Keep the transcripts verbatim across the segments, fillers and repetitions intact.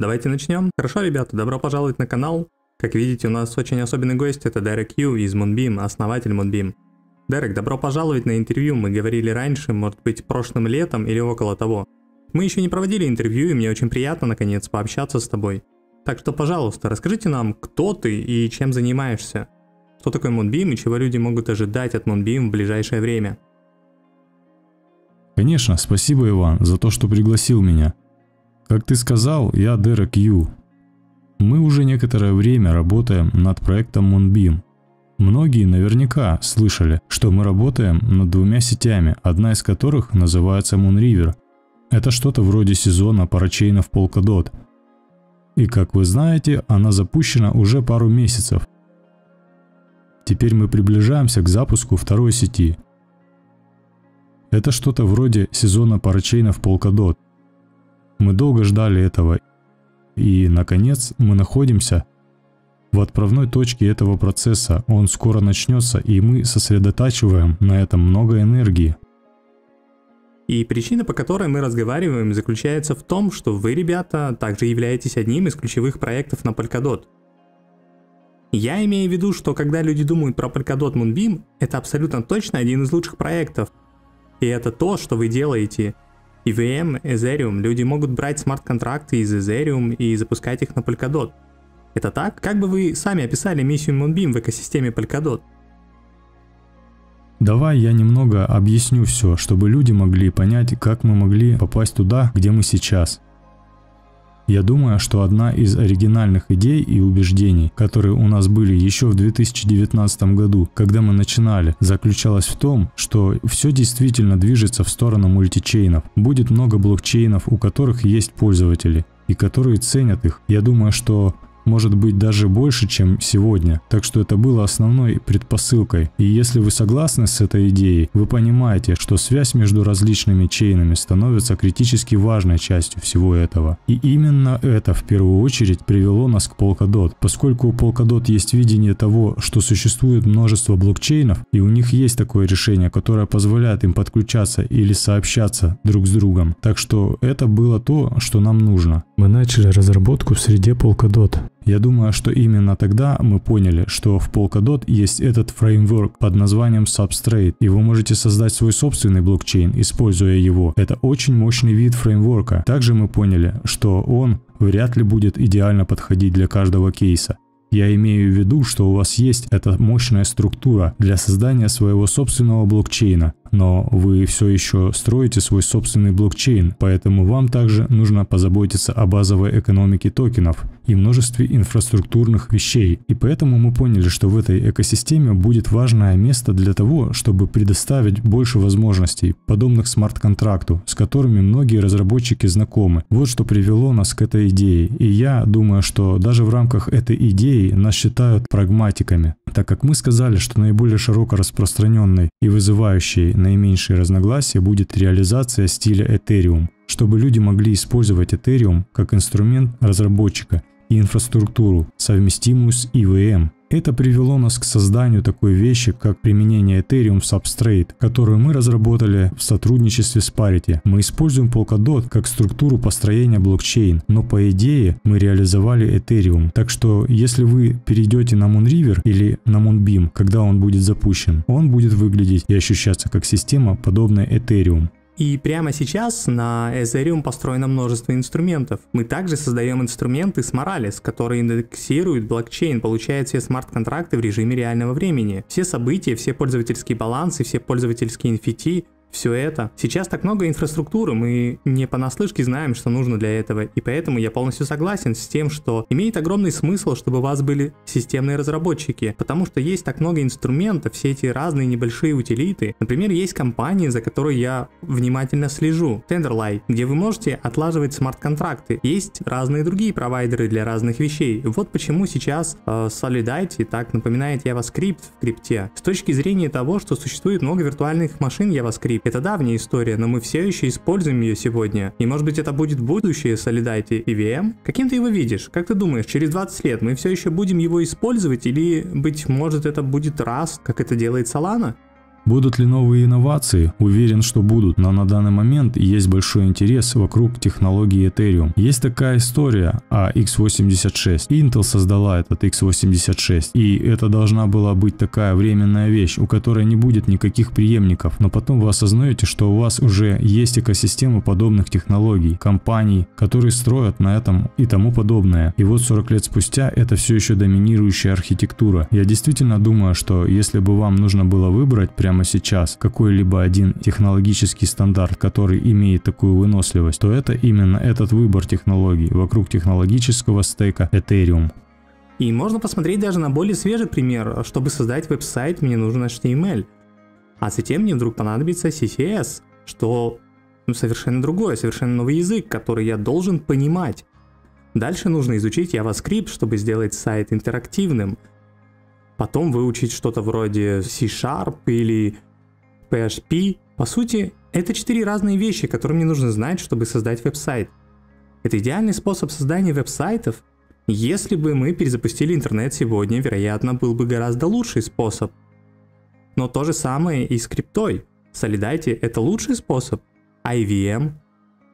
Давайте начнем. Хорошо, ребята, добро пожаловать на канал. Как видите, у нас очень особенный гость, это Дерек Ю из Moonbeam, основатель Moonbeam. Дерек, добро пожаловать на интервью, мы говорили раньше, может быть, прошлым летом или около того. Мы еще не проводили интервью, и мне очень приятно, наконец, пообщаться с тобой. Так что, пожалуйста, расскажите нам, кто ты и чем занимаешься. Что такое Moonbeam и чего люди могут ожидать от Moonbeam в ближайшее время? Конечно, спасибо, Иван, за то, что пригласил меня. Как ты сказал, я Дерек Ю. Мы уже некоторое время работаем над проектом Moonbeam. Многие наверняка слышали, что мы работаем над двумя сетями, одна из которых называется Moonriver. Это что-то вроде сезона парачейнов Polkadot. И как вы знаете, она запущена уже пару месяцев. Теперь мы приближаемся к запуску второй сети. Это что-то вроде сезона парачейнов Polkadot. Мы долго ждали этого. И, наконец, мы находимся в отправной точке этого процесса. Он скоро начнется, и мы сосредотачиваем на этом много энергии. И причина, по которой мы разговариваем, заключается в том, что вы, ребята, также являетесь одним из ключевых проектов на Polkadot. Я имею в виду, что когда люди думают про Polkadot Moonbeam, это абсолютно точно один из лучших проектов. И это то, что вы делаете. и ви эм, Ethereum, люди могут брать смарт-контракты из Ethereum и запускать их на Polkadot. Это так? Как бы вы сами описали миссию Moonbeam в экосистеме Polkadot? Давай я немного объясню все, чтобы люди могли понять, как мы могли попасть туда, где мы сейчас. Я думаю, что одна из оригинальных идей и убеждений, которые у нас были еще в две тысячи девятнадцатом году, когда мы начинали, заключалась в том, что все действительно движется в сторону мультичейнов. Будет много блокчейнов, у которых есть пользователи, и которые ценят их. Я думаю, что... может быть даже больше, чем сегодня. Так что это было основной предпосылкой. И если вы согласны с этой идеей, вы понимаете, что связь между различными чейнами становится критически важной частью всего этого. И именно это в первую очередь привело нас к Polkadot. Поскольку у Polkadot есть видение того, что существует множество блокчейнов, и у них есть такое решение, которое позволяет им подключаться или сообщаться друг с другом. Так что это было то, что нам нужно. Мы начали разработку в среде Polkadot. Я думаю, что именно тогда мы поняли, что в Polkadot есть этот фреймворк под названием Substrate, и вы можете создать свой собственный блокчейн, используя его. Это очень мощный вид фреймворка. Также мы поняли, что он вряд ли будет идеально подходить для каждого кейса. Я имею в виду, что у вас есть эта мощная структура для создания своего собственного блокчейна, но вы все еще строите свой собственный блокчейн, поэтому вам также нужно позаботиться о базовой экономике токенов и множестве инфраструктурных вещей. И поэтому мы поняли, что в этой экосистеме будет важное место для того, чтобы предоставить больше возможностей, подобных смарт-контракту, с которыми многие разработчики знакомы. Вот что привело нас к этой идее. И я думаю, что даже в рамках этой идеи нас считают прагматиками, так как мы сказали, что наиболее широко распространенной и вызывающей наименьшие разногласия будет реализация стиля Ethereum, чтобы люди могли использовать Ethereum как инструмент разработчика и инфраструктуру, совместимую с и ви эм. Это привело нас к созданию такой вещи, как применение Ethereum в Substrate, которую мы разработали в сотрудничестве с Parity. Мы используем Polkadot как структуру построения блокчейн, но по идее мы реализовали Ethereum. Так что если вы перейдете на Moonriver или на Moonbeam, когда он будет запущен, он будет выглядеть и ощущаться как система, подобная Ethereum. И прямо сейчас на Ethereum построено множество инструментов. Мы также создаем инструменты с Moralis, которые индексируют блокчейн, получают все смарт-контракты в режиме реального времени. Все события, все пользовательские балансы, все пользовательские эн эф ти, все это. Сейчас так много инфраструктуры, мы не понаслышке знаем, что нужно для этого. И поэтому я полностью согласен с тем, что имеет огромный смысл, чтобы у вас были системные разработчики. Потому что есть так много инструментов, все эти разные небольшие утилиты. Например, есть компании, за которые я внимательно слежу. Tenderly, где вы можете отлаживать смарт-контракты. Есть разные другие провайдеры для разных вещей. Вот почему сейчас э, Solidity так напоминает JavaScript в крипте. С точки зрения того, что существует много виртуальных машин JavaScript. Это давняя история, но мы все еще используем ее сегодня. И может быть это будет будущее Solidity и ви эм? Каким ты его видишь? Как ты думаешь, через двадцать лет мы все еще будем его использовать? Или, быть может, это будет раз, как это делает Solana? Будут ли новые инновации? Уверен, что будут, но на данный момент есть большой интерес вокруг технологии Ethereum. Есть такая история о икс восемьдесят шесть. Intel создала этот икс восемьдесят шесть, и это должна была быть такая временная вещь, у которой не будет никаких преемников, но потом вы осознаете, что у вас уже есть экосистема подобных технологий, компаний, которые строят на этом и тому подобное. И вот сорок лет спустя это все еще доминирующая архитектура. Я действительно думаю, что если бы вам нужно было выбрать прямо сейчас какой-либо один технологический стандарт, который имеет такую выносливость, то это именно этот выбор технологий вокруг технологического стейка Ethereum. И можно посмотреть даже на более свежий пример. Чтобы создать веб-сайт, мне нужен эйч ти эм эль. А затем мне вдруг понадобится си си эс, что ну, совершенно другое, совершенно новый язык, который я должен понимать. Дальше нужно изучить JavaScript, чтобы сделать сайт интерактивным. Потом выучить что-то вроде C-Sharp или пи эйч пи. По сути, это четыре разные вещи, которые мне нужно знать, чтобы создать веб-сайт. Это идеальный способ создания веб-сайтов. Если бы мы перезапустили интернет сегодня, вероятно, был бы гораздо лучший способ. Но то же самое и с криптой. Solidity — это лучший способ. А и ви эм?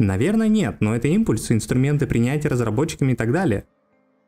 Наверное, нет, но это импульсы, инструменты принятия разработчиками и так далее.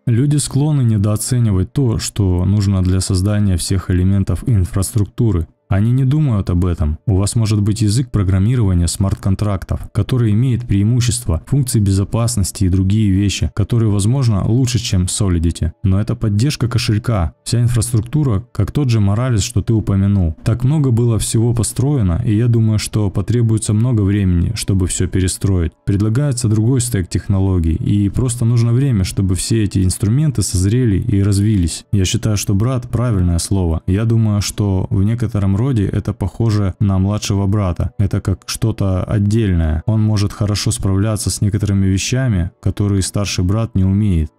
Люди склонны недооценивать то, что нужно для создания всех элементов инфраструктуры. Они не думают об этом. У вас может быть язык программирования смарт-контрактов, который имеет преимущества, функции безопасности и другие вещи, которые, возможно, лучше, чем Solidity. Но это поддержка кошелька, вся инфраструктура, как тот же Moralis, что ты упомянул. Так много было всего построено, и я думаю, что потребуется много времени, чтобы все перестроить. Предлагается другой стек технологий, и просто нужно время, чтобы все эти инструменты созрели и развились. Я считаю, что брат – правильное слово. Я думаю, что в некотором роде это похоже на младшего брата. Это как что-то отдельное. Он может хорошо справляться с некоторыми вещами, которые старший брат не умеет.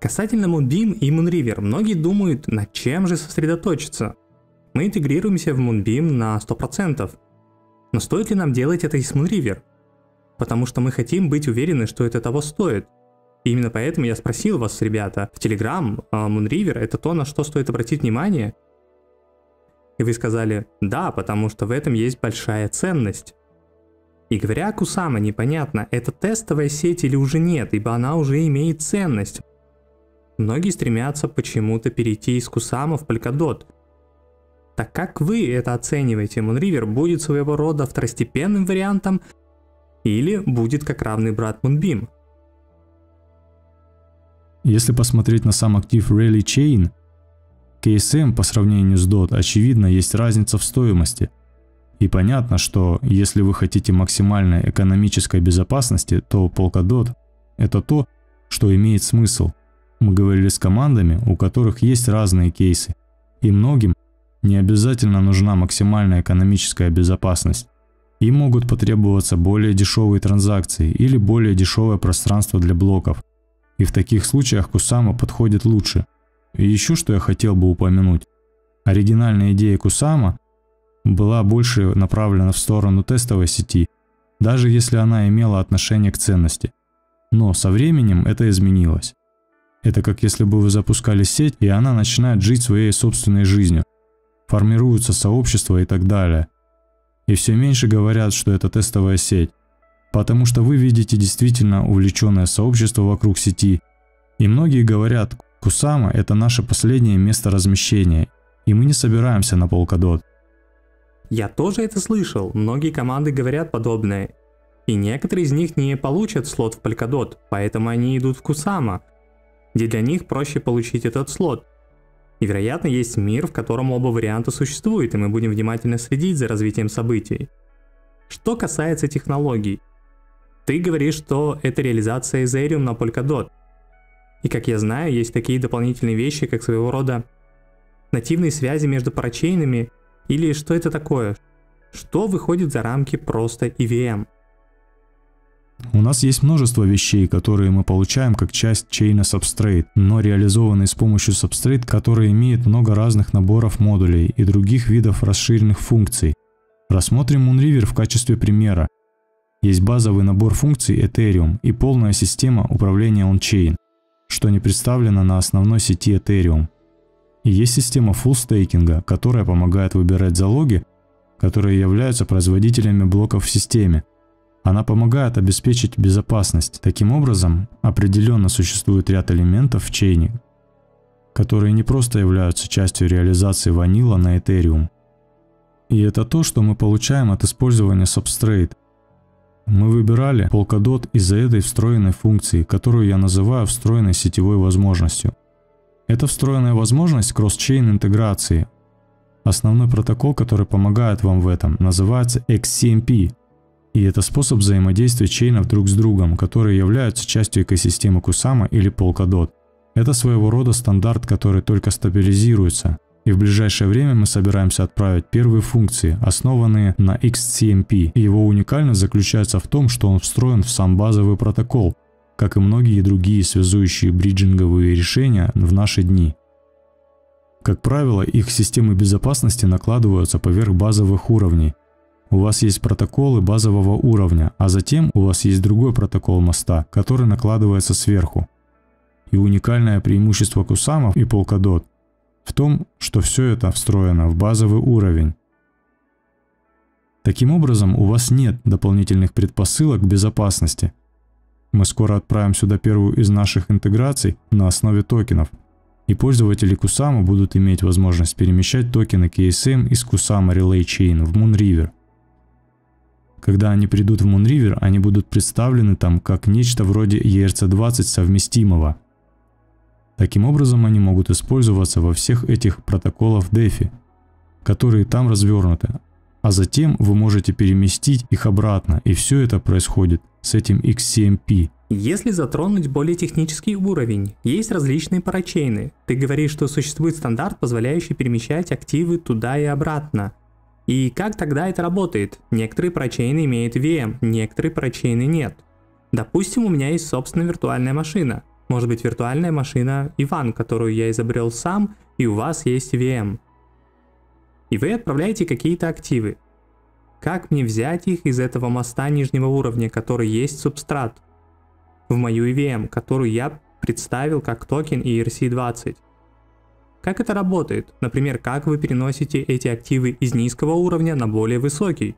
Касательно Moonbeam и Moonriver, многие думают, над чем же сосредоточиться. Мы интегрируемся в Moonbeam на сто процентов. Но стоит ли нам делать это и с Moonriver? Потому что мы хотим быть уверены, что это того стоит. И именно поэтому я спросил вас, ребята, в Telegram, Moonriver — это то, на что стоит обратить внимание. И вы сказали «да», потому что в этом есть большая ценность. И говоря о Kusama, непонятно, это тестовая сеть или уже нет, ибо она уже имеет ценность. Многие стремятся почему-то перейти из Kusama в Polkadot. Так как вы это оцениваете, Moonriver будет своего рода второстепенным вариантом или будет как равный брат Moonbeam? Если посмотреть на сам актив Relay Chain, кей эс эм по сравнению с дот, очевидно, есть разница в стоимости. И понятно, что если вы хотите максимальной экономической безопасности, то Polkadot – это то, что имеет смысл. Мы говорили с командами, у которых есть разные кейсы, и многим не обязательно нужна максимальная экономическая безопасность. Им могут потребоваться более дешевые транзакции или более дешевое пространство для блоков. И в таких случаях Kusama подходит лучше. И еще что я хотел бы упомянуть. Оригинальная идея Kusama была больше направлена в сторону тестовой сети, даже если она имела отношение к ценности. Но со временем это изменилось. Это как если бы вы запускали сеть, и она начинает жить своей собственной жизнью. Формируются сообщества и так далее. И все меньше говорят, что это тестовая сеть. Потому что вы видите действительно увлеченное сообщество вокруг сети. И многие говорят: Kusama — это наше последнее место размещения, и мы не собираемся на Polkadot. Я тоже это слышал, многие команды говорят подобное, и некоторые из них не получат слот в Polkadot, поэтому они идут в Kusama, где для них проще получить этот слот. И вероятно, есть мир, в котором оба варианта существуют, и мы будем внимательно следить за развитием событий. Что касается технологий, ты говоришь, что это реализация Ethereum на Polkadot. И как я знаю, есть такие дополнительные вещи, как своего рода нативные связи между парачейнами, или что это такое, что выходит за рамки просто и ви эм. У нас есть множество вещей, которые мы получаем как часть чейна Substrate, но реализованные с помощью Substrate, которые имеют много разных наборов модулей и других видов расширенных функций. Рассмотрим Moonriver в качестве примера. Есть базовый набор функций Ethereum и полная система управления on-chain, что не представлено на основной сети Ethereum. И есть система фуллстейкинга, которая помогает выбирать залоги, которые являются производителями блоков в системе. Она помогает обеспечить безопасность. Таким образом, определенно существует ряд элементов в чейне, которые не просто являются частью реализации ванила на Ethereum. И это то, что мы получаем от использования Substrate. Мы выбирали Polkadot из-за этой встроенной функции, которую я называю встроенной сетевой возможностью. Это встроенная возможность кросс-чейн интеграции. Основной протокол, который помогает вам в этом, называется икс си эм пи. И это способ взаимодействия чейнов друг с другом, которые являются частью экосистемы Kusama или Polkadot. Это своего рода стандарт, который только стабилизируется. И в ближайшее время мы собираемся отправить первые функции, основанные на икс си эм пи. И его уникальность заключается в том, что он встроен в сам базовый протокол, как и многие другие связующие бриджинговые решения в наши дни. Как правило, их системы безопасности накладываются поверх базовых уровней. У вас есть протоколы базового уровня, а затем у вас есть другой протокол моста, который накладывается сверху. И уникальное преимущество Kusama и Polkadot в том, что все это встроено в базовый уровень. Таким образом, у вас нет дополнительных предпосылок к безопасности. Мы скоро отправим сюда первую из наших интеграций на основе токенов, и пользователи Kusama будут иметь возможность перемещать токены кей эс эм из Kusama Relay Chain в Moonriver. Когда они придут в Moonriver, они будут представлены там как нечто вроде и эр си двадцать совместимого. Таким образом, они могут использоваться во всех этих протоколах DeFi, которые там развернуты, а затем вы можете переместить их обратно, и все это происходит с этим икс си эм пи. Если затронуть более технический уровень, есть различные парачейны. Ты говоришь, что существует стандарт, позволяющий перемещать активы туда и обратно. И как тогда это работает? Некоторые парачейны имеют и ви эм, некоторые парачейны нет. Допустим, у меня есть собственная виртуальная машина. Может быть, виртуальная машина Иван, которую я изобрел сам, и у вас есть и ви эм. И вы отправляете какие-то активы. Как мне взять их из этого моста нижнего уровня, который есть субстрат, в мою и ви эм, которую я представил как токен и эр си двадцать? Как это работает? Например, как вы переносите эти активы из низкого уровня на более высокий?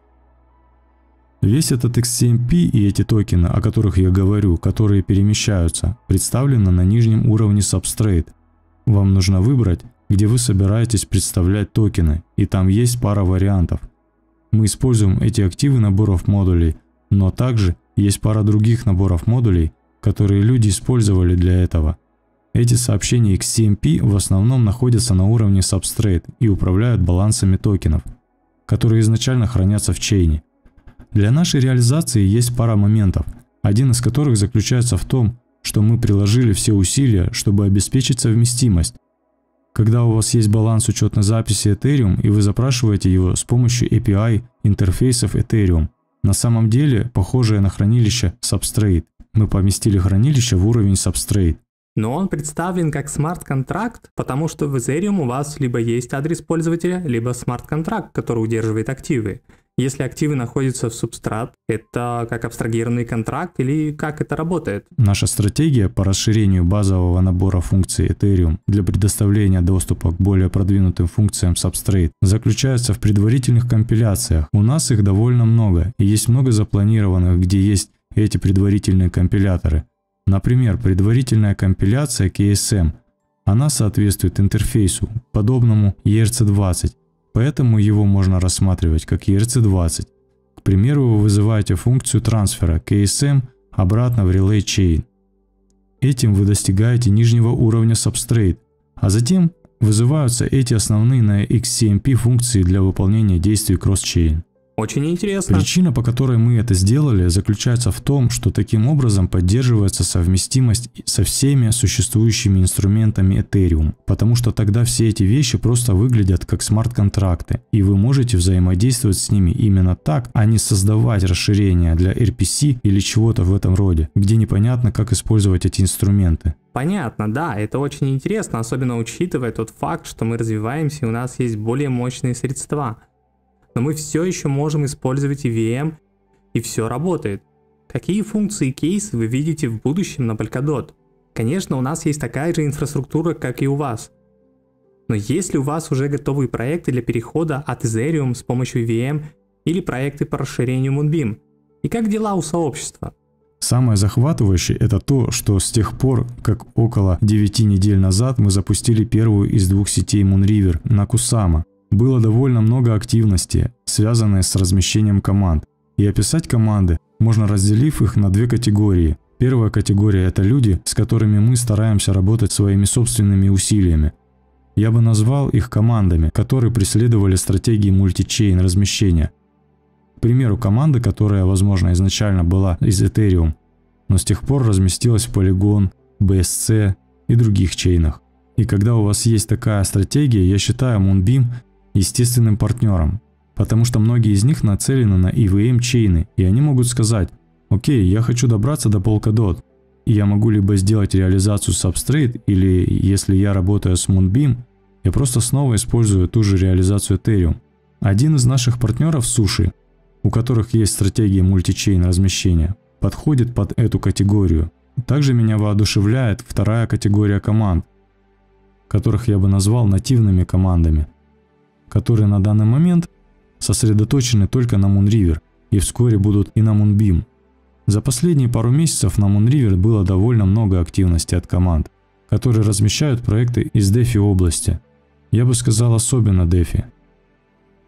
Весь этот икс си эм пи и эти токены, о которых я говорю, которые перемещаются, представлены на нижнем уровне Substrate. Вам нужно выбрать, где вы собираетесь представлять токены, и там есть пара вариантов. Мы используем эти активы наборов модулей, но также есть пара других наборов модулей, которые люди использовали для этого. Эти сообщения икс си эм пи в основном находятся на уровне Substrate и управляют балансами токенов, которые изначально хранятся в чейне. Для нашей реализации есть пара моментов, один из которых заключается в том, что мы приложили все усилия, чтобы обеспечить совместимость. Когда у вас есть баланс учетной записи Ethereum и вы запрашиваете его с помощью эй пи ай интерфейсов Ethereum, на самом деле похожее на хранилище Substrate. Мы поместили хранилище в уровень Substrate. Но он представлен как смарт-контракт, потому что в Ethereum у вас либо есть адрес пользователя, либо смарт-контракт, который удерживает активы. Если активы находятся в субстрат, это как абстрагированный контракт или как это работает? Наша стратегия по расширению базового набора функций Ethereum для предоставления доступа к более продвинутым функциям Substrate заключается в предварительных компиляциях. У нас их довольно много, и есть много запланированных, где есть эти предварительные компиляторы. Например, предварительная компиляция кей эс эм, она соответствует интерфейсу, подобному и эр си двадцать, поэтому его можно рассматривать как и эр си двадцать. К примеру, вы вызываете функцию трансфера кей эс эм обратно в Relay Chain. Этим вы достигаете нижнего уровня Substrate, а затем вызываются эти основные на икс си эм пи функции для выполнения действий кросс-чейн. Очень интересно. Причина, по которой мы это сделали, заключается в том, что таким образом поддерживается совместимость со всеми существующими инструментами Ethereum, потому что тогда все эти вещи просто выглядят как смарт-контракты, и вы можете взаимодействовать с ними именно так, а не создавать расширения для эр пи си или чего-то в этом роде, где непонятно, как использовать эти инструменты. Понятно, да, это очень интересно, особенно учитывая тот факт, что мы развиваемся и у нас есть более мощные средства. Но мы все еще можем использовать и ви эм, и все работает. Какие функции и кейсы вы видите в будущем на Polkadot? Конечно, у нас есть такая же инфраструктура, как и у вас. Но есть ли у вас уже готовые проекты для перехода от Ethereum с помощью и ви эм или проекты по расширению Moonbeam? И как дела у сообщества? Самое захватывающее это то, что с тех пор, как около девяти недель назад мы запустили первую из двух сетей Moonriver на Kusama, было довольно много активности, связанной с размещением команд. И описать команды можно, разделив их на две категории. Первая категория это люди, с которыми мы стараемся работать своими собственными усилиями. Я бы назвал их командами, которые преследовали стратегии мультичейн размещения. К примеру, команда, которая, возможно, изначально была из Ethereum, но с тех пор разместилась в Polygon, би эс си и других чейнах. И когда у вас есть такая стратегия, я считаю Moonbeam естественным партнером, потому что многие из них нацелены на и ви эм чейны, и они могут сказать: «Окей, я хочу добраться до Polkadot, и я могу либо сделать реализацию Substrate, или если я работаю с Moonbeam, я просто снова использую ту же реализацию Ethereum». Один из наших партнеров Sushi, у которых есть стратегия мультичейн размещения, подходит под эту категорию. Также меня воодушевляет вторая категория команд, которых я бы назвал нативными командами, которые на данный момент сосредоточены только на Moonriver и вскоре будут и на Moonbeam. За последние пару месяцев на Moonriver было довольно много активности от команд, которые размещают проекты из DeFi области, я бы сказал особенно DeFi,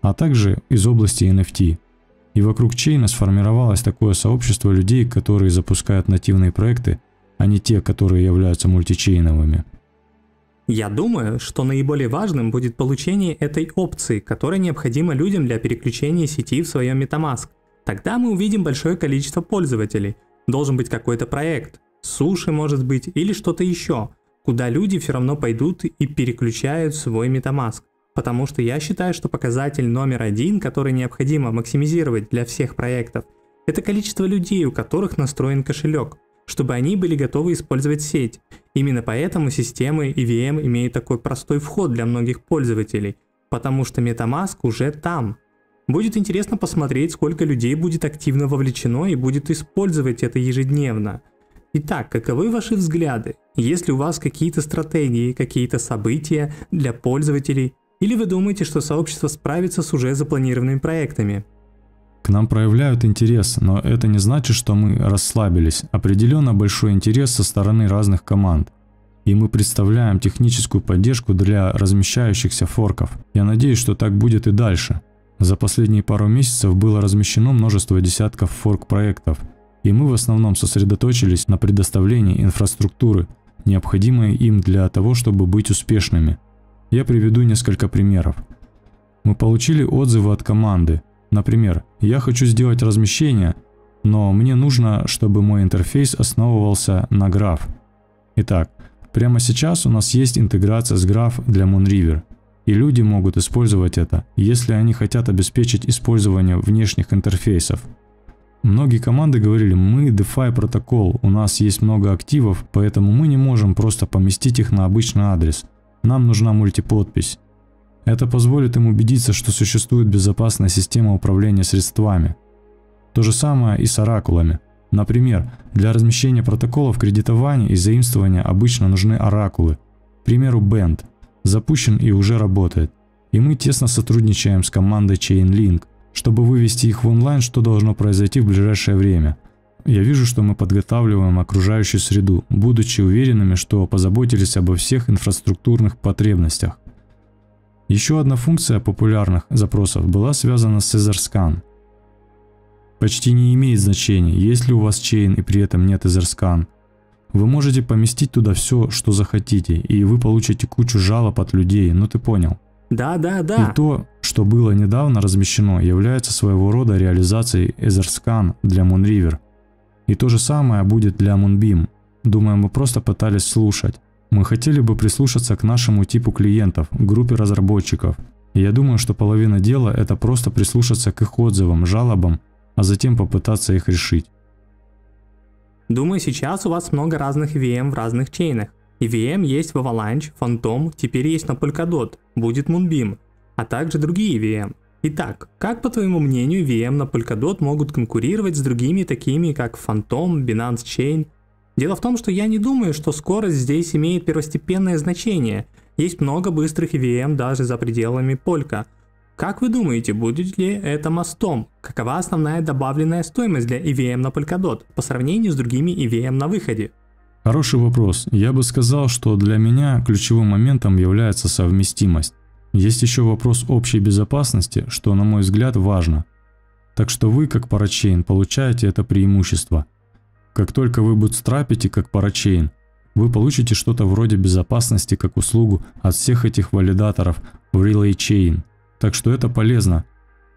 а также из области эн эф ти. И вокруг чейна сформировалось такое сообщество людей, которые запускают нативные проекты, а не те, которые являются мультичейновыми. Я думаю, что наиболее важным будет получение этой опции, которая необходима людям для переключения сети в своем MetaMask. Тогда мы увидим большое количество пользователей. Должен быть какой-то проект, суши может быть или что-то еще, куда люди все равно пойдут и переключают свой MetaMask. Потому что я считаю, что показатель номер один, который необходимо максимизировать для всех проектов, это количество людей, у которых настроен кошелек, чтобы они были готовы использовать сеть. Именно поэтому системы и ви эм имеют такой простой вход для многих пользователей, потому что MetaMask уже там. Будет интересно посмотреть, сколько людей будет активно вовлечено и будет использовать это ежедневно. Итак, каковы ваши взгляды? Есть ли у вас какие-то стратегии, какие-то события для пользователей? Или вы думаете, что сообщество справится с уже запланированными проектами? К нам проявляют интерес, но это не значит, что мы расслабились. Определенно большой интерес со стороны разных команд. И мы представляем техническую поддержку для размещающихся форков. Я надеюсь, что так будет и дальше. За последние пару месяцев было размещено множество десятков форк-проектов. И мы в основном сосредоточились на предоставлении инфраструктуры, необходимой им для того, чтобы быть успешными. Я приведу несколько примеров. Мы получили отзывы от команды. Например, я хочу сделать размещение, но мне нужно, чтобы мой интерфейс основывался на Graph. Итак, прямо сейчас у нас есть интеграция с Graph для Moonriver, и люди могут использовать это, если они хотят обеспечить использование внешних интерфейсов. Многие команды говорили: мы DeFi протокол, у нас есть много активов, поэтому мы не можем просто поместить их на обычный адрес. Нам нужна мультиподпись. Это позволит им убедиться, что существует безопасная система управления средствами. То же самое и с оракулами. Например, для размещения протоколов кредитования и заимствования обычно нужны оракулы. К примеру, Band запущен и уже работает. И мы тесно сотрудничаем с командой Chainlink, чтобы вывести их в онлайн, что должно произойти в ближайшее время. Я вижу, что мы подготавливаем окружающую среду, будучи уверенными, что позаботились обо всех инфраструктурных потребностях. Еще одна функция популярных запросов была связана с EtherScan. Почти не имеет значения, есть ли у вас чейн и при этом нет EtherScan. Вы можете поместить туда все, что захотите, и вы получите кучу жалоб от людей, ну ты понял. Да, да, да. И то, что было недавно размещено, является своего рода реализацией EtherScan для Moonriver. И то же самое будет для Moonbeam. Думаю, мы просто пытались слушать. Мы хотели бы прислушаться к нашему типу клиентов, группе разработчиков. И я думаю, что половина дела это просто прислушаться к их отзывам, жалобам, а затем попытаться их решить. Думаю, сейчас у вас много разных и ви эм в разных чейнах. и ви эм есть в Avalanche, Fantom, теперь есть на Polkadot, будет Moonbeam, а также другие и ви эм. Итак, как, по твоему мнению, и ви эм на Polkadot могут конкурировать с другими, такими как Fantom, Binance Chain? Дело в том, что я не думаю, что скорость здесь имеет первостепенное значение. Есть много быстрых и ви эм даже за пределами Polka. Как вы думаете, будет ли это мостом? Какова основная добавленная стоимость для и ви эм на Polkadot по сравнению с другими и ви эм на выходе? Хороший вопрос. Я бы сказал, что для меня ключевым моментом является совместимость. Есть еще вопрос общей безопасности, что, на мой взгляд, важно. Так что вы, как парачейн, получаете это преимущество. Как только вы бутстрапите как парачейн, вы получите что-то вроде безопасности как услугу от всех этих валидаторов в Relay Chain. Так что это полезно,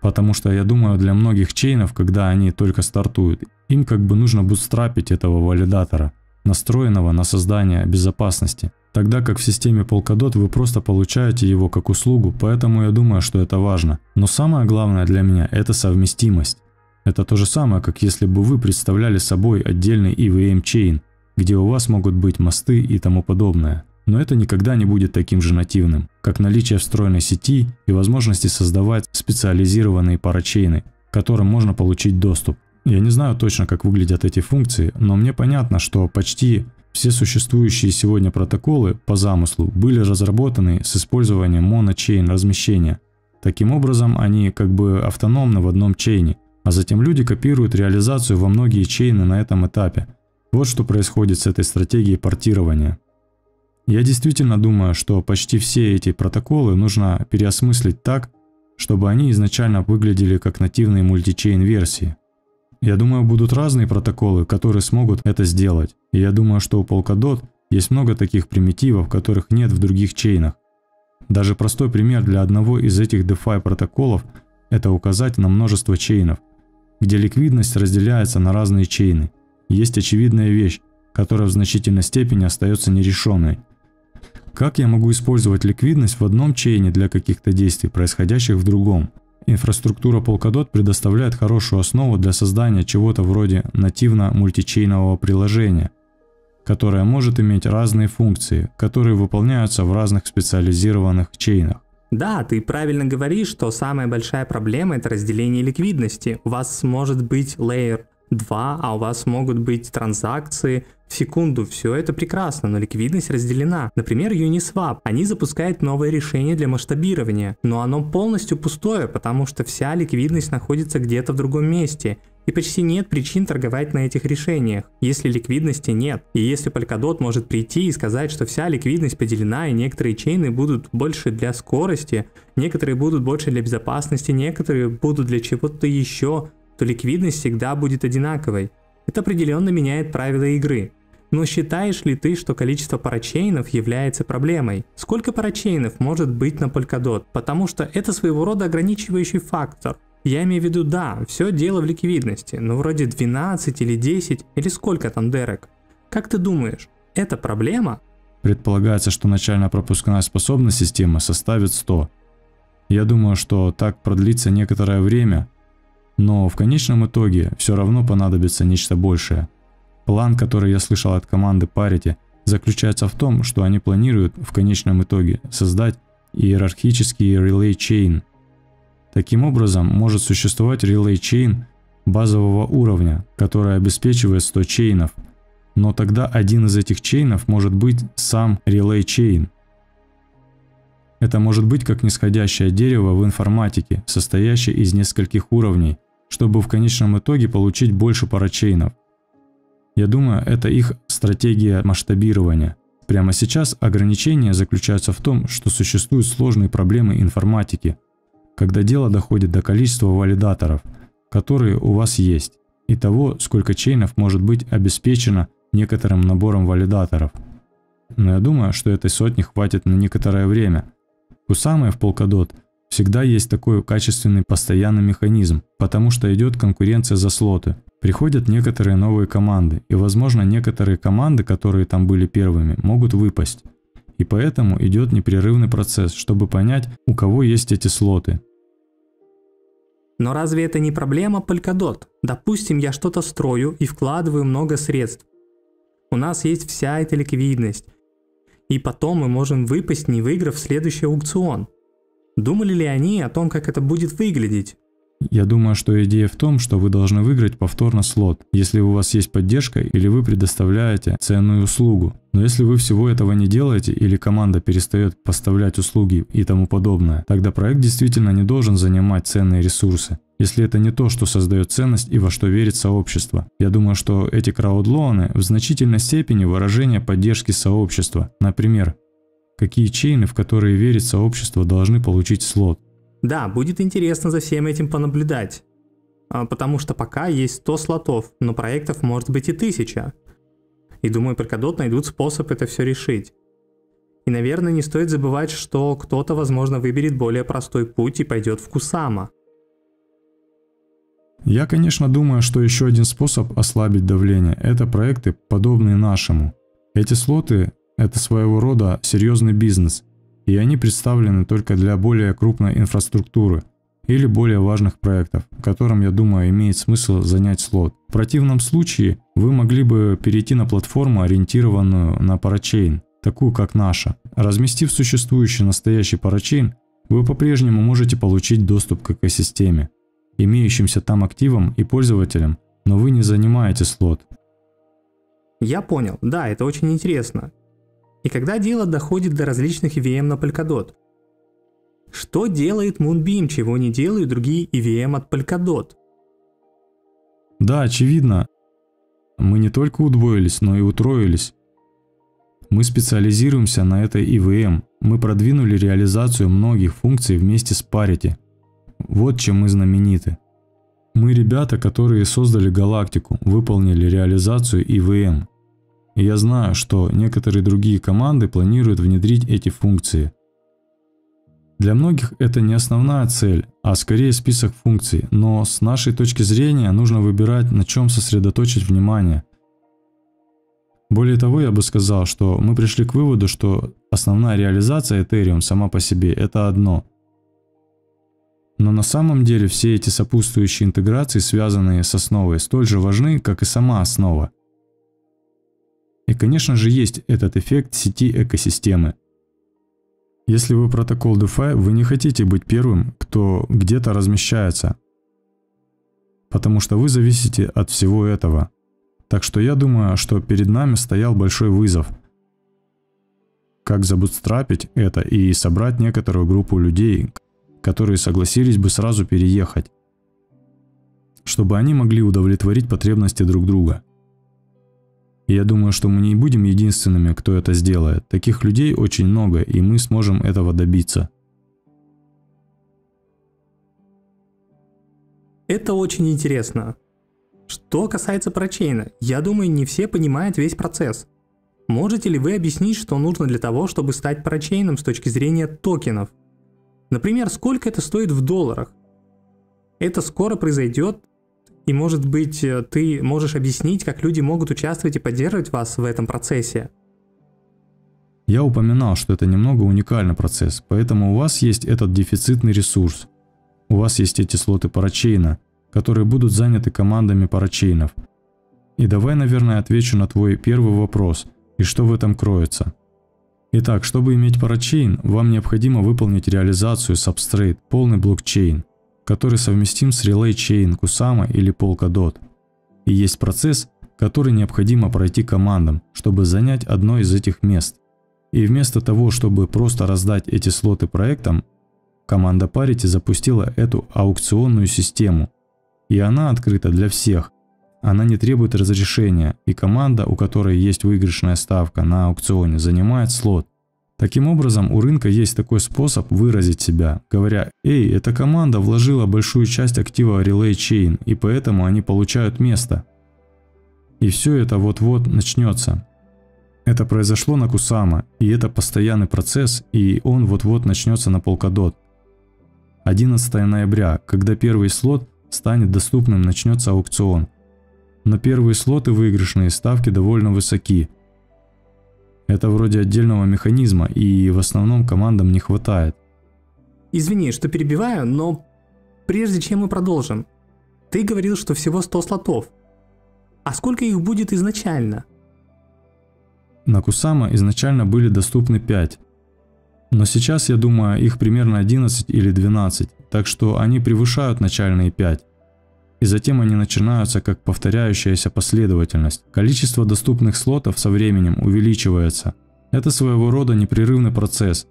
потому что я думаю, для многих чейнов, когда они только стартуют, им как бы нужно бутстрапить этого валидатора, настроенного на создание безопасности. Тогда как в системе Polkadot вы просто получаете его как услугу, поэтому я думаю, что это важно. Но самое главное для меня — это совместимость. Это то же самое, как если бы вы представляли собой отдельный и ви эм-чейн, где у вас могут быть мосты и тому подобное. Но это никогда не будет таким же нативным, как наличие встроенной сети и возможности создавать специализированные парачейны, к которым можно получить доступ. Я не знаю точно, как выглядят эти функции, но мне понятно, что почти все существующие сегодня протоколы по замыслу были разработаны с использованием моночейн размещения. Таким образом, они как бы автономны в одном чейне, а затем люди копируют реализацию во многие чейны на этом этапе. Вот что происходит с этой стратегией портирования. Я действительно думаю, что почти все эти протоколы нужно переосмыслить так, чтобы они изначально выглядели как нативные мультичейн-версии. Я думаю, будут разные протоколы, которые смогут это сделать. И я думаю, что у Polkadot есть много таких примитивов, которых нет в других чейнах. Даже простой пример для одного из этих DeFi протоколов – это указать на множество чейнов, где ликвидность разделяется на разные чейны. Есть очевидная вещь, которая в значительной степени остается нерешенной. Как я могу использовать ликвидность в одном чейне для каких-то действий, происходящих в другом? Инфраструктура Polkadot предоставляет хорошую основу для создания чего-то вроде нативно-мультичейнового приложения, которое может иметь разные функции, которые выполняются в разных специализированных чейнах. Да, ты правильно говоришь, что самая большая проблема — это разделение ликвидности. У вас может быть лейер два, а у вас могут быть транзакции в секунду. Все это прекрасно, но ликвидность разделена. Например, Uniswap. Они запускают новое решение для масштабирования, но оно полностью пустое, потому что вся ликвидность находится где-то в другом месте. И почти нет причин торговать на этих решениях, если ликвидности нет. И если Polkadot может прийти и сказать, что вся ликвидность поделена, и некоторые чейны будут больше для скорости, некоторые будут больше для безопасности, некоторые будут для чего-то еще, то ликвидность всегда будет одинаковой. Это определенно меняет правила игры. Но считаешь ли ты, что количество парачейнов является проблемой? Сколько парачейнов может быть на Polkadot? Потому что это своего рода ограничивающий фактор. Я имею в виду, да, все дело в ликвидности, но вроде двенадцать или десять, или сколько там, Дерек? Как ты думаешь, это проблема? Предполагается, что начальная пропускная способность системы составит сто. Я думаю, что так продлится некоторое время. Но в конечном итоге все равно понадобится нечто большее. План, который я слышал от команды Parity, заключается в том, что они планируют в конечном итоге создать иерархический Relay Chain. Таким образом, может существовать Relay Chain базового уровня, который обеспечивает сто чейнов. Но тогда один из этих чейнов может быть сам Relay Chain. Это может быть как нисходящее дерево в информатике, состоящее из нескольких уровней, чтобы в конечном итоге получить больше парачейнов. Я думаю, это их стратегия масштабирования. Прямо сейчас ограничения заключаются в том, что существуют сложные проблемы информатики, когда дело доходит до количества валидаторов, которые у вас есть, и того, сколько чейнов может быть обеспечено некоторым набором валидаторов. Но я думаю, что этой сотни хватит на некоторое время. Kusama в Polkadot всегда есть такой качественный постоянный механизм, потому что идет конкуренция за слоты. Приходят некоторые новые команды, и возможно некоторые команды, которые там были первыми, могут выпасть. И поэтому идет непрерывный процесс, чтобы понять, у кого есть эти слоты. Но разве это не проблема Polkadot? Допустим, я что-то строю и вкладываю много средств. У нас есть вся эта ликвидность. И потом мы можем выпасть, не выиграв следующий аукцион. Думали ли они о том, как это будет выглядеть? Я думаю, что идея в том, что вы должны выиграть повторно слот, если у вас есть поддержка или вы предоставляете ценную услугу. Но если вы всего этого не делаете или команда перестает поставлять услуги и тому подобное, тогда проект действительно не должен занимать ценные ресурсы, если это не то, что создает ценность и во что верит сообщество. Я думаю, что эти краудлоаны в значительной степени выражение поддержки сообщества. Например, какие чейны, в которые верит сообщество, должны получить слот. Да, будет интересно за всем этим понаблюдать, потому что пока есть сто слотов, но проектов может быть и тысяча. И думаю, Polkadot найдут способ это все решить. И, наверное, не стоит забывать, что кто-то, возможно, выберет более простой путь и пойдет в Kusama. Я, конечно, думаю, что еще один способ ослабить давление – это проекты, подобные нашему. Эти слоты – это своего рода серьезный бизнес, и они представлены только для более крупной инфраструктуры или более важных проектов, которым, я думаю, имеет смысл занять слот. В противном случае вы могли бы перейти на платформу, ориентированную на парачейн, такую как наша. Разместив существующий настоящий парачейн, вы по-прежнему можете получить доступ к экосистеме, имеющимся там активам и пользователям, но вы не занимаете слот. Я понял, да, это очень интересно. И когда дело доходит до различных и ви эм на Polkadot? Что делает Moonbeam, чего не делают другие и ви эм от Polkadot? Да, очевидно, мы не только удвоились, но и утроились. Мы специализируемся на этой и ви эм, мы продвинули реализацию многих функций вместе с Parity. Вот чем мы знамениты. Мы ребята, которые создали галактику, выполнили реализацию и ви эм. И я знаю, что некоторые другие команды планируют внедрить эти функции. Для многих это не основная цель, а скорее список функций, но с нашей точки зрения нужно выбирать, на чем сосредоточить внимание. Более того, я бы сказал, что мы пришли к выводу, что основная реализация Ethereum сама по себе – это одно. Но на самом деле все эти сопутствующие интеграции, связанные с основой, столь же важны, как и сама основа. И, конечно же, есть этот эффект сети экосистемы. Если вы протокол DeFi, вы не хотите быть первым, кто где-то размещается, потому что вы зависите от всего этого. Так что я думаю, что перед нами стоял большой вызов. Как забутстрапить это и собрать некоторую группу людей, которые согласились бы сразу переехать, чтобы они могли удовлетворить потребности друг друга. И я думаю, что мы не будем единственными, кто это сделает. Таких людей очень много, и мы сможем этого добиться. Это очень интересно. Что касается парачейна, я думаю, не все понимают весь процесс. Можете ли вы объяснить, что нужно для того, чтобы стать парачейном с точки зрения токенов? Например, сколько это стоит в долларах? Это скоро произойдет. И, может быть, ты можешь объяснить, как люди могут участвовать и поддерживать вас в этом процессе? Я упоминал, что это немного уникальный процесс, поэтому у вас есть этот дефицитный ресурс. У вас есть эти слоты парачейна, которые будут заняты командами парачейнов. И давай, наверное, отвечу на твой первый вопрос, и что в этом кроется. Итак, чтобы иметь парачейн, вам необходимо выполнить реализацию Substrate, полный блокчейн, который совместим с Relay Chain, Kusama или Polkadot. И есть процесс, который необходимо пройти командам, чтобы занять одно из этих мест. И вместо того, чтобы просто раздать эти слоты проектам, команда Parity запустила эту аукционную систему. И она открыта для всех. Она не требует разрешения, и команда, у которой есть выигрышная ставка на аукционе, занимает слот. Таким образом, у рынка есть такой способ выразить себя, говоря: «Эй, эта команда вложила большую часть актива Relay Chain, и поэтому они получают место». И все это вот-вот начнется. Это произошло на Kusama, и это постоянный процесс, и он вот-вот начнется на Polkadot. одиннадцатого ноября, когда первый слот станет доступным, начнется аукцион. Но первые слоты выигрышные ставки довольно высоки. Это вроде отдельного механизма, и в основном командам не хватает. Извини, что перебиваю, но прежде чем мы продолжим, ты говорил, что всего сто слотов. А сколько их будет изначально? На Kusama изначально были доступны пять. Но сейчас, я думаю, их примерно одиннадцать или двенадцать, так что они превышают начальные пять. и затем они начинаются как повторяющаяся последовательность. Количество доступных слотов со временем увеличивается. Это своего рода непрерывный процесс.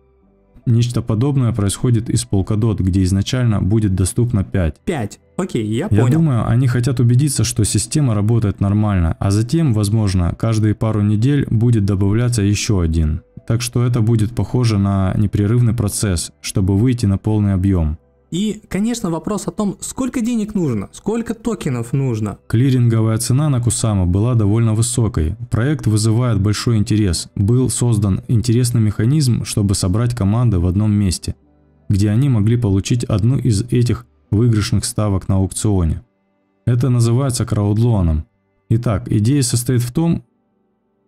Нечто подобное происходит и с Polkadot, где изначально будет доступно пять. пять. Окей, я понял. Я думаю, они хотят убедиться, что система работает нормально, а затем, возможно, каждые пару недель будет добавляться еще один. Так что это будет похоже на непрерывный процесс, чтобы выйти на полный объем. И, конечно, вопрос о том, сколько денег нужно, сколько токенов нужно. Клиринговая цена на Kusama была довольно высокой. Проект вызывает большой интерес. Был создан интересный механизм, чтобы собрать команды в одном месте, где они могли получить одну из этих выигрышных ставок на аукционе. Это называется краудлоаном. Итак, идея состоит в том,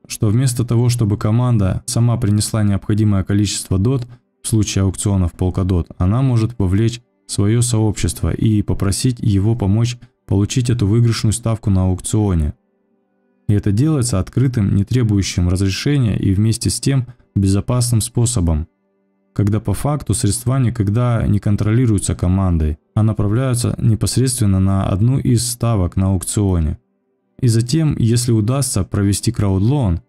что вместо того, чтобы команда сама принесла необходимое количество дот, в случае аукционов Polkadot, она может повлечь свое сообщество и попросить его помочь получить эту выигрышную ставку на аукционе. И это делается открытым, не требующим разрешения и вместе с тем безопасным способом, когда по факту средства никогда не контролируются командой, а направляются непосредственно на одну из ставок на аукционе. И затем, если удастся провести краудлоан,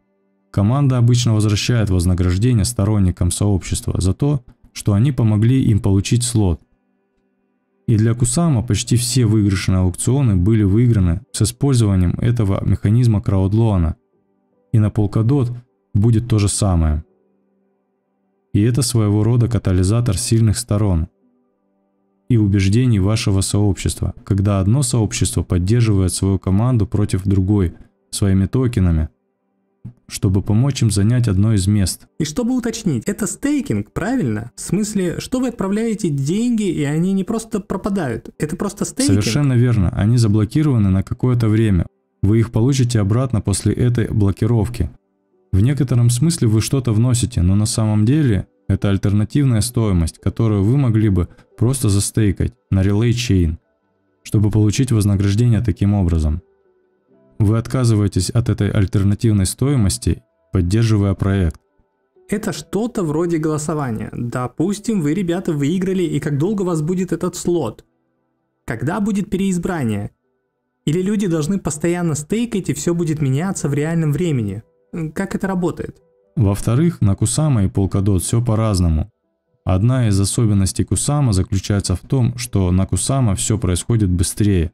команда обычно возвращает вознаграждение сторонникам сообщества за то, что они помогли им получить слот. И для Kusama почти все выигрышные аукционы были выиграны с использованием этого механизма краудлоана. И на Polkadot будет то же самое. И это своего рода катализатор сильных сторон и убеждений вашего сообщества, когда одно сообщество поддерживает свою команду против другой своими токенами, чтобы помочь им занять одно из мест. И чтобы уточнить, это стейкинг, правильно? В смысле, что вы отправляете деньги, и они не просто пропадают, это просто стейкинг? Совершенно верно, они заблокированы на какое-то время. Вы их получите обратно после этой блокировки. В некотором смысле вы что-то вносите, но на самом деле это альтернативная стоимость, которую вы могли бы просто застейкать на Relay Chain, чтобы получить вознаграждение таким образом. Вы отказываетесь от этой альтернативной стоимости, поддерживая проект. Это что-то вроде голосования. Допустим, вы, ребята, выиграли, и как долго у вас будет этот слот? Когда будет переизбрание? Или люди должны постоянно стейкать, и все будет меняться в реальном времени? Как это работает? Во-вторых, на Kusama и Polkadot все по-разному. Одна из особенностей Kusama заключается в том, что на Kusama все происходит быстрее.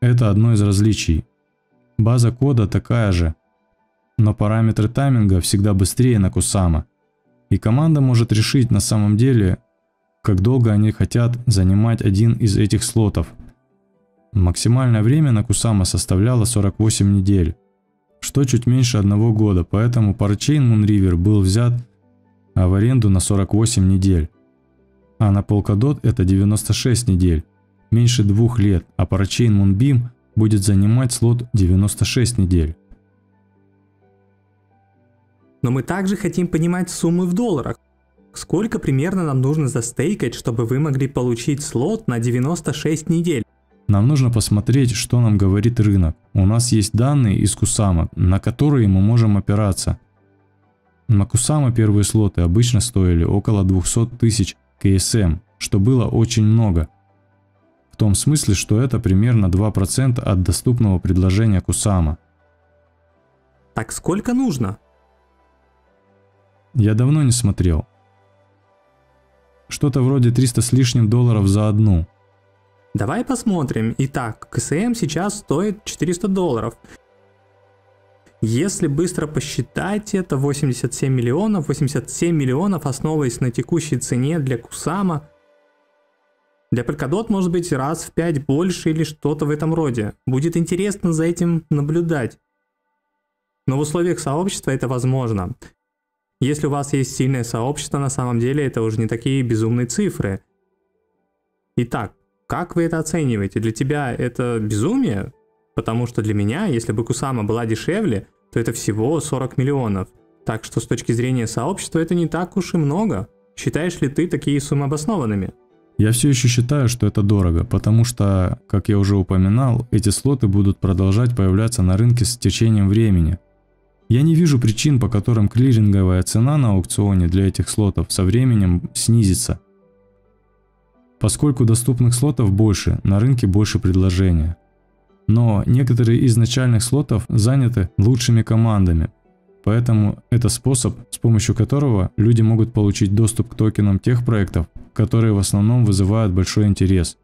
Это одно из различий. База кода такая же, но параметры тайминга всегда быстрее на Kusama. И команда может решить на самом деле, как долго они хотят занимать один из этих слотов. Максимальное время на Kusama составляло сорок восемь недель, что чуть меньше одного года, поэтому парчейн Moonriver был взят в аренду на сорок восемь недель, а на Polkadot это девяносто шесть недель, меньше двух лет, а парчейн Moonbeam будет занимать слот девяносто шесть недель. Но мы также хотим понимать суммы в долларах. Сколько примерно нам нужно застейкать, чтобы вы могли получить слот на девяносто шесть недель? Нам нужно посмотреть, что нам говорит рынок. У нас есть данные из Kusama, на которые мы можем опираться. На Kusama первые слоты обычно стоили около двухсот тысяч ка эс эм, что было очень много. В том смысле, что это примерно два процента от доступного предложения Kusama. Так сколько нужно? Я давно не смотрел. Что-то вроде триста с лишним долларов за одну. Давай посмотрим. Итак, ка эс эм сейчас стоит четыреста долларов. Если быстро посчитать, это восемьдесят семь миллионов. восемьдесят семь миллионов, основываясь на текущей цене для Kusama. Для Polkadot может быть раз в пять больше или что-то в этом роде. Будет интересно за этим наблюдать. Но в условиях сообщества это возможно. Если у вас есть сильное сообщество, на самом деле это уже не такие безумные цифры. Итак, как вы это оцениваете? Для тебя это безумие? Потому что для меня, если бы Kusama была дешевле, то это всего сорок миллионов. Так что с точки зрения сообщества это не так уж и много. Считаешь ли ты такие суммы обоснованными? Я все еще считаю, что это дорого, потому что, как я уже упоминал, эти слоты будут продолжать появляться на рынке с течением времени. Я не вижу причин, по которым клиринговая цена на аукционе для этих слотов со временем снизится. Поскольку доступных слотов больше, на рынке больше предложения. но некоторые из начальных слотов заняты лучшими командами. Поэтому это способ, с помощью которого люди могут получить доступ к токенам тех проектов, которые в основном вызывают большой интерес.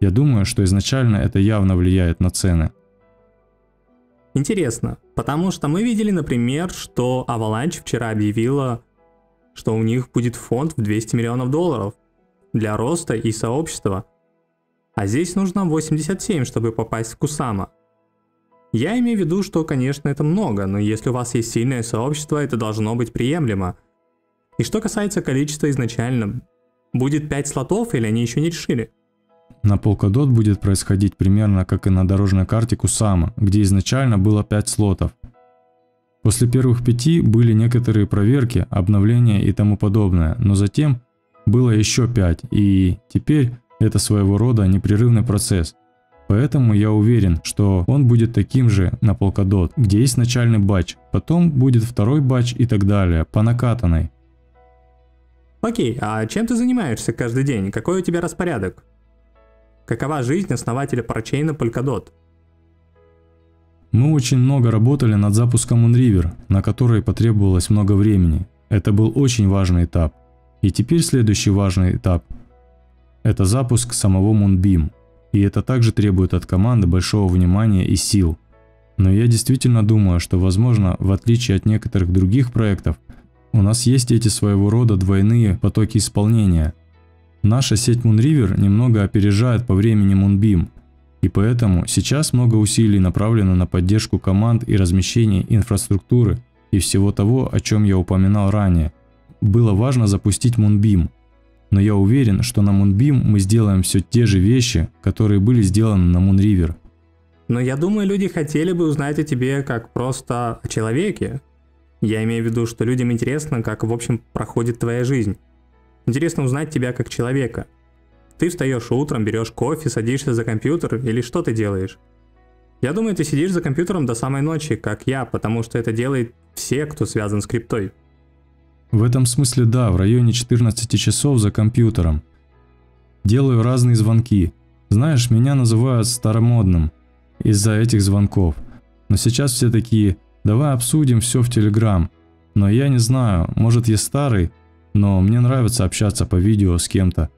Я думаю, что изначально это явно влияет на цены. Интересно, потому что мы видели, например, что Avalanche вчера объявила, что у них будет фонд в двести миллионов долларов для роста и сообщества. А здесь нужно восемьдесят семь, чтобы попасть в Kusama. Я имею в виду, что, конечно, это много, но если у вас есть сильное сообщество, это должно быть приемлемо. И что касается количества изначально, будет пять слотов или они еще не решили? На Polkadot будет происходить примерно как и на дорожной карте Kusama, где изначально было пять слотов. После первых пяти были некоторые проверки, обновления и тому подобное, но затем было еще пять, и теперь это своего рода непрерывный процесс. Поэтому я уверен, что он будет таким же на Polkadot, где есть начальный батч, потом будет второй батч и так далее, по накатанной. Окей, а чем ты занимаешься каждый день? Какой у тебя распорядок? Какова жизнь основателя парачейна Polkadot? Мы очень много работали над запуском Moonriver, на который потребовалось много времени. Это был очень важный этап. И теперь следующий важный этап – это запуск самого Moonbeam. И это также требует от команды большого внимания и сил. Но я действительно думаю, что, возможно, в отличие от некоторых других проектов, у нас есть эти своего рода двойные потоки исполнения. Наша сеть Moonriver немного опережает по времени Moonbeam, и поэтому сейчас много усилий направлено на поддержку команд и размещение инфраструктуры и всего того, о чем я упоминал ранее. Было важно запустить Moonbeam, но я уверен, что на Moonbeam мы сделаем все те же вещи, которые были сделаны на Moonriver. Но я думаю, люди хотели бы узнать о тебе как просто о человеке. Я имею в виду, что людям интересно, как в общем проходит твоя жизнь. Интересно узнать тебя как человека. Ты встаешь утром, берешь кофе, садишься за компьютер или что ты делаешь? Я думаю, ты сидишь за компьютером до самой ночи, как я, потому что это делает все, кто связан с криптой. В этом смысле да, в районе четырнадцати часов за компьютером. Делаю разные звонки. Знаешь, меня называют старомодным из-за этих звонков. Но сейчас все такие, давай обсудим все в Telegram. Но я не знаю, может я старый, но мне нравится общаться по видео с кем-то,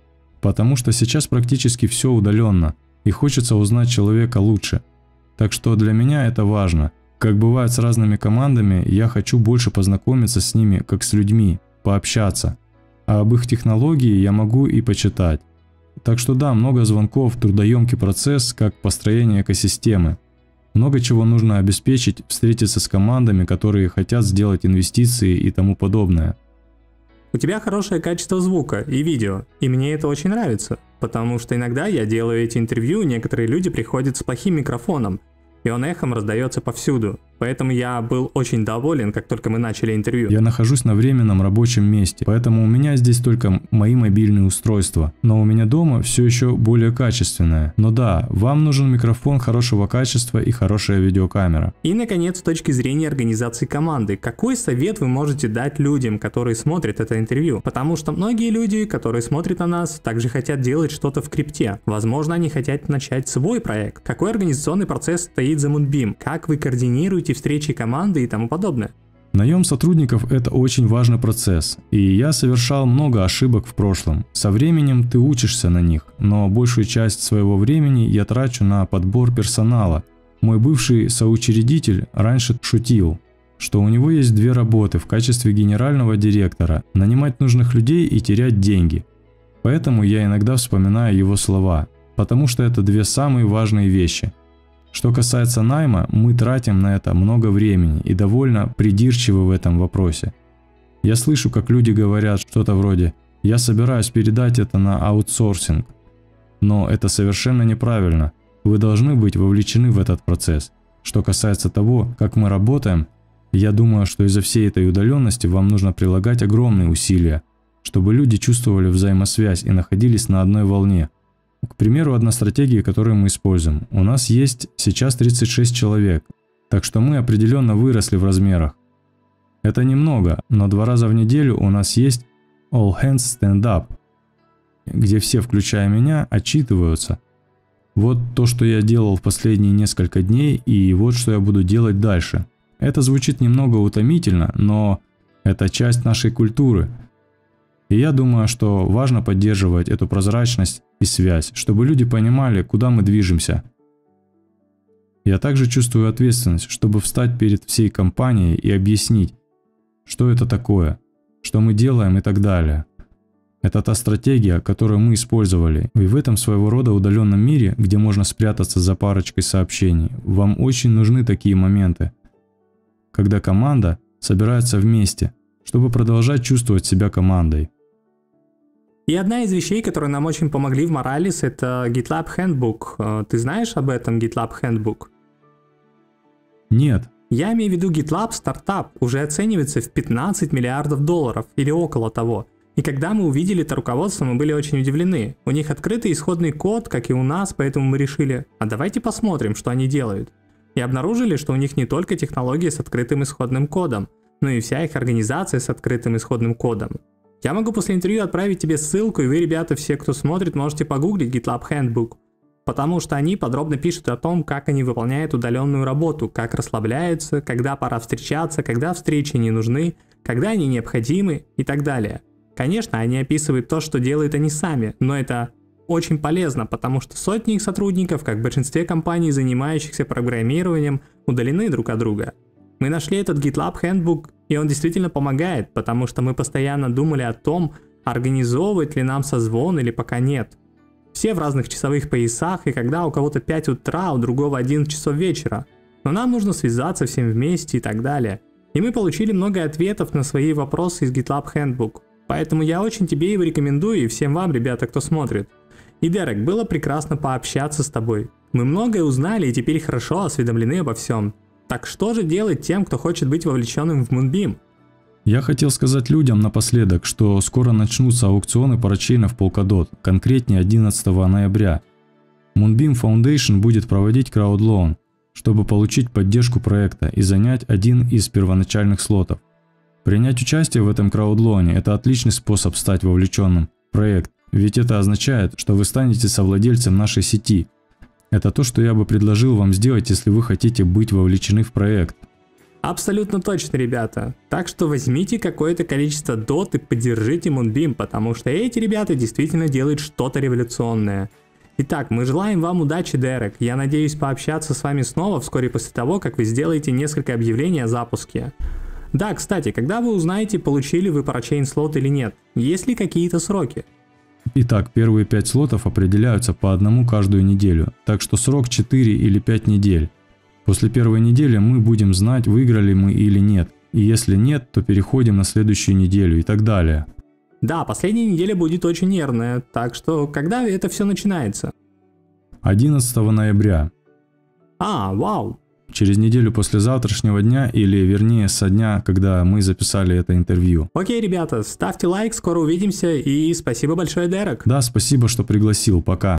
потому что сейчас практически все удаленно, и хочется узнать человека лучше. Так что для меня это важно. Как бывает с разными командами, я хочу больше познакомиться с ними, как с людьми, пообщаться. А об их технологии я могу и почитать. Так что да, много звонков, трудоемкий процесс, как построение экосистемы. Много чего нужно обеспечить, встретиться с командами, которые хотят сделать инвестиции и тому подобное. У тебя хорошее качество звука и видео, и мне это очень нравится, потому что иногда я делаю эти интервью, некоторые люди приходят с плохим микрофоном, и он эхом раздается повсюду, поэтому я был очень доволен, как только мы начали интервью. Я нахожусь на временном рабочем месте, поэтому у меня здесь только мои мобильные устройства, но у меня дома все еще более качественное. Но да, вам нужен микрофон хорошего качества и хорошая видеокамера. И наконец, с точки зрения организации команды, какой совет вы можете дать людям, которые смотрят это интервью? Потому что многие люди, которые смотрят на нас, также хотят делать что-то в крипте. Возможно, они хотят начать свой проект. Какой организационный процесс стоит за Moonbeam? Как вы координируете встречи команды и тому подобное? Наем сотрудников – это очень важный процесс, и я совершал много ошибок в прошлом. Со временем ты учишься на них, но большую часть своего времени я трачу на подбор персонала. Мой бывший соучредитель раньше шутил, что у него есть две работы в качестве генерального директора – нанимать нужных людей и терять деньги. Поэтому я иногда вспоминаю его слова, потому что это две самые важные вещи. Что касается найма, мы тратим на это много времени и довольно придирчивы в этом вопросе. Я слышу, как люди говорят что-то вроде «я собираюсь передать это на аутсорсинг», но это совершенно неправильно, вы должны быть вовлечены в этот процесс. Что касается того, как мы работаем, я думаю, что из-за всей этой удаленности вам нужно прилагать огромные усилия, чтобы люди чувствовали взаимосвязь и находились на одной волне. К примеру, одна стратегия, которую мы используем. У нас есть сейчас тридцать шесть человек, так что мы определенно выросли в размерах. Это немного, но два раза в неделю у нас есть All Hands Stand Up, где все, включая меня, отчитываются. Вот то, что я делал в последние несколько дней, и вот что я буду делать дальше. Это звучит немного утомительно, но это часть нашей культуры. И я думаю, что важно поддерживать эту прозрачность и связь, чтобы люди понимали, куда мы движемся. Я также чувствую ответственность, чтобы встать перед всей компанией и объяснить, что это такое, что мы делаем и так далее. Это та стратегия, которую мы использовали, и в этом своего рода удаленном мире, где можно спрятаться за парочкой сообщений, вам очень нужны такие моменты, когда команда собирается вместе, чтобы продолжать чувствовать себя командой. И одна из вещей, которые нам очень помогли в Moralis, это GitLab Handbook. Ты знаешь об этом GitLab Handbook? Нет. Я имею в виду, GitLab стартап уже оценивается в пятнадцать миллиардов долларов или около того. И когда мы увидели это руководство, мы были очень удивлены. У них открытый исходный код, как и у нас, поэтому мы решили, а давайте посмотрим, что они делают. И обнаружили, что у них не только технологии с открытым исходным кодом, но и вся их организация с открытым исходным кодом. Я могу после интервью отправить тебе ссылку, и вы, ребята, все, кто смотрит, можете погуглить GitLab Handbook, потому что они подробно пишут о том, как они выполняют удаленную работу, как расслабляются, когда пора встречаться, когда встречи не нужны, когда они необходимы и так далее. Конечно, они описывают то, что делают они сами, но это очень полезно, потому что сотни их сотрудников, как в большинстве компаний, занимающихся программированием, удалены друг от друга. Мы нашли этот GitLab Handbook, и он действительно помогает, потому что мы постоянно думали о том, организовывать ли нам созвон или пока нет. Все в разных часовых поясах, и когда у кого-то пять утра, у другого одиннадцать часов вечера. Но нам нужно связаться всем вместе и так далее. И мы получили много ответов на свои вопросы из GitLab Handbook. Поэтому я очень тебе его рекомендую, и всем вам, ребята, кто смотрит. И, Дерек, было прекрасно пообщаться с тобой. Мы многое узнали и теперь хорошо осведомлены обо всем. Так что же делать тем, кто хочет быть вовлеченным в Moonbeam? Я хотел сказать людям напоследок, что скоро начнутся аукционы парачейнов Polkadot, конкретнее одиннадцатого ноября. Moonbeam Foundation будет проводить краудлоун, чтобы получить поддержку проекта и занять один из первоначальных слотов. Принять участие в этом краудлоуне – это отличный способ стать вовлеченным в проект, ведь это означает, что вы станете совладельцем нашей сети. Это то, что я бы предложил вам сделать, если вы хотите быть вовлечены в проект. Абсолютно точно, ребята. Так что возьмите какое-то количество дот и поддержите Moonbeam, потому что эти ребята действительно делают что-то революционное. Итак, мы желаем вам удачи, Дерек. Я надеюсь пообщаться с вами снова вскоре после того, как вы сделаете несколько объявлений о запуске. Да, кстати, когда вы узнаете, получили вы парачейн слот или нет? Есть ли какие-то сроки? Итак, первые пять слотов определяются по одному каждую неделю, так что срок четыре или пять недель. После первой недели мы будем знать, выиграли мы или нет, и если нет, то переходим на следующую неделю и так далее. Да, последняя неделя будет очень нервная, так что когда это все начинается? одиннадцатого ноября. А, вау! Через неделю после завтрашнего дня, или вернее со дня, когда мы записали это интервью. Окей, ребята, ставьте лайк, скоро увидимся, и спасибо большое, Дерек. Да, спасибо, что пригласил, пока.